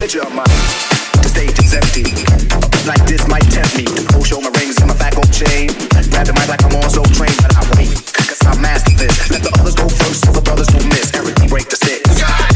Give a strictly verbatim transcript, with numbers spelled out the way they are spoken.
Picture of mine, the stage is empty. Like this might tempt me to push on my rings and my back on chain. Grab the mic like I'm on so trained, but I wait, cause I mastered this. Let the others go first so the brothers don't miss. Everything break the sticks.